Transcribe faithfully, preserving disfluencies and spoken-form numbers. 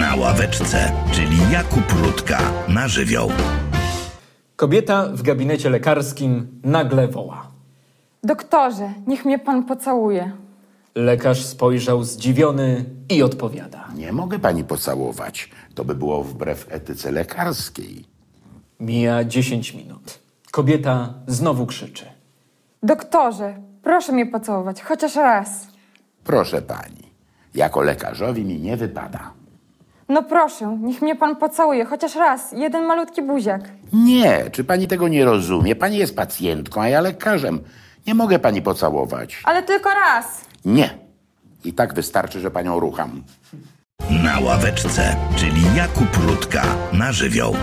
Na ławeczce, czyli Jakub Rutka na żywioł. Kobieta w gabinecie lekarskim nagle woła: doktorze, niech mnie pan pocałuje. Lekarz spojrzał zdziwiony i odpowiada: nie mogę pani pocałować, to by było wbrew etyce lekarskiej. Mija dziesięć minut. Kobieta znowu krzyczy: doktorze, proszę mnie pocałować, chociaż raz. Proszę pani, jako lekarzowi mi nie wypada. No proszę, niech mnie pan pocałuje, chociaż raz, jeden malutki buziak. Nie, czy pani tego nie rozumie? Pani jest pacjentką, a ja lekarzem. Nie mogę pani pocałować. Ale tylko raz. Nie. I tak wystarczy, że panią rucham. Na ławeczce, czyli Jakub Rutka na żywioł.